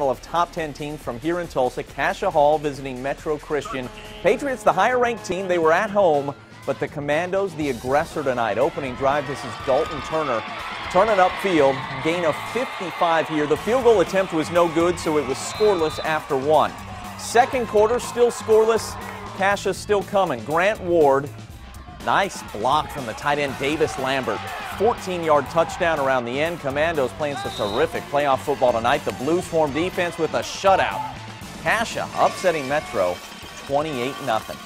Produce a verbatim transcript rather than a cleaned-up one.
Of top ten teams from here in Tulsa, Cascia Hall visiting Metro Christian. Patriots, the higher ranked team, they were at home, but the Commandos, the aggressor tonight. Opening drive, this is Dalton Turner. Turning upfield, gain of fifty-five here. The field goal attempt was no good, so it was scoreless after one. Second quarter, still scoreless. Cascia still coming. Grant Ward, nice block from the tight end Davis Lambert. fourteen yard touchdown around the end. Commandos playing some terrific playoff football tonight. The Blue Swarm defense with a shutout. Cascia upsetting Metro twenty-eight nothing.